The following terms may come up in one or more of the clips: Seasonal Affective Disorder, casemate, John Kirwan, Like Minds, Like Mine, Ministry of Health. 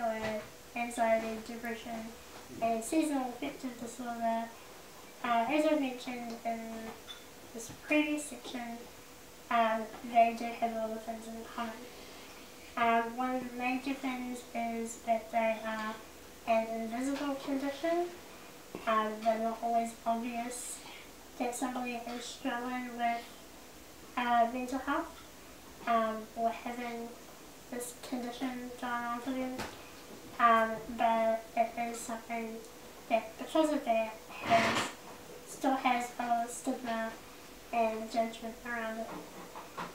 paranoia, anxiety, depression, and seasonal affective disorder. As I mentioned in this previous section, they do have all the things in common. One of the major things is that they are an invisible condition. They're not always obvious that somebody is struggling with mental health or having this condition going on for them, but it is something that, because of that, still has a lot of stigma and judgment around it.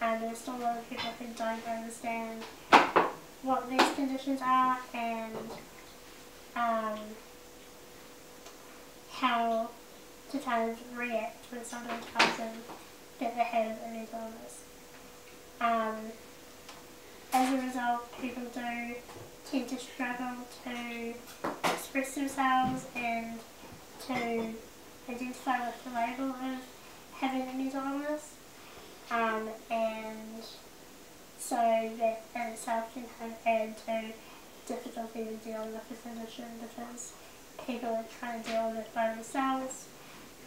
There's still a lot of people who don't understand what these conditions are and how to kind of react when somebody tells them that they have a mental illness. As a result, people do tend to struggle to express themselves and to identify with the label of having a mental illness, and so that in itself can add to difficulty in dealing with the condition, because people are trying to deal with it by themselves,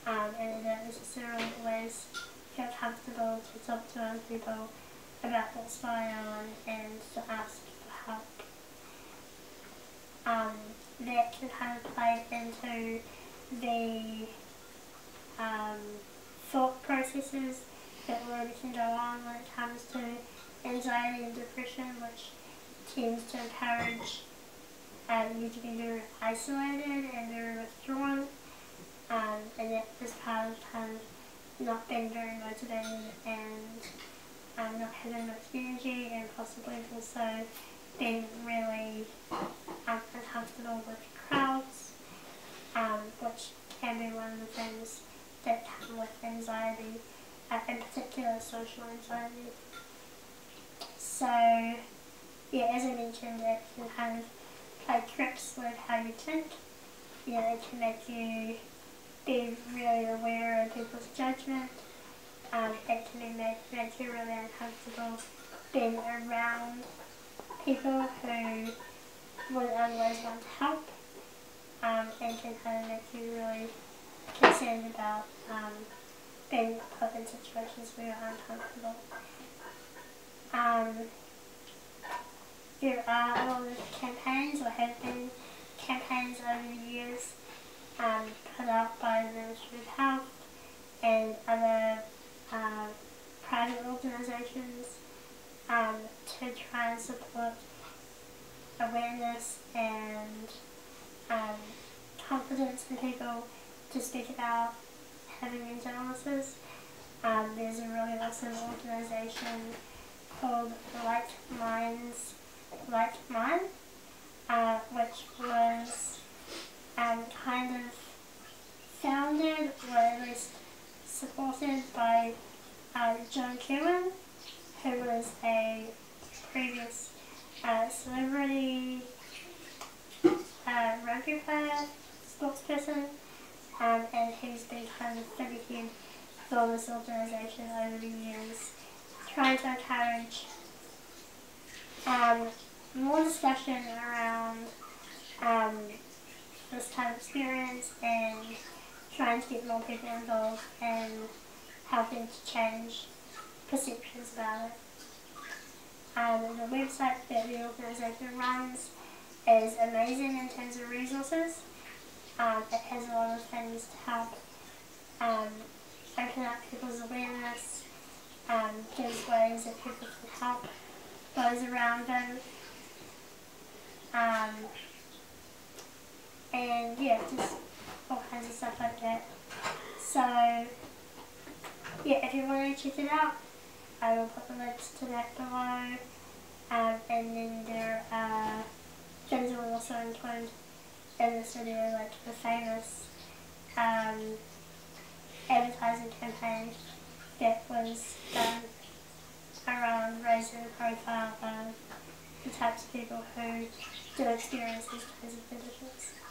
and they don't necessarily always feel comfortable to talk to other people about what's going on and to ask for help. That can kind of play into the thought processes that already can go on when it comes to anxiety and depression, which tends to encourage you to be very isolated and very withdrawn, and that is part of not being very motivated and not having much energy, and possibly also being really uncomfortable with crowds, which can be one of the things that come with anxiety, in particular social anxiety. So, yeah, as I mentioned, it can kind of play tricks with how you think. Yeah, it can make you be really aware of people's judgment. It can make you really uncomfortable being around people who would otherwise want to help, and can kind of make you really concerned about being put in situations where you're uncomfortable. There are a lot of campaigns, or have been campaigns over the years, put out by the Ministry of Health and other private organisations to try and support awareness and confidence for people to speak about having mental illnesses. There's a really awesome organisation called Like Minds, Like Mine, which was kind of founded, or at least supported, by John Kirwan, who was a previous celebrity rugby player, sportsperson, and he's been kind of figurehead for this organisation over the years, trying to encourage more discussion around this kind of experience and trying to get more people involved and helping to change perceptions about it. The website that the organisation runs is amazing in terms of resources. It has a lot of things to help open up people's awareness, gives ways that people can help those around them, and yeah, just all kinds of stuff like that. So yeah, if you want to check it out, I will put the links to that below, and then there are things that will also include in this video, like the famous advertising campaign that was done around raising the profile of the types of people who do experience these kinds of conditions.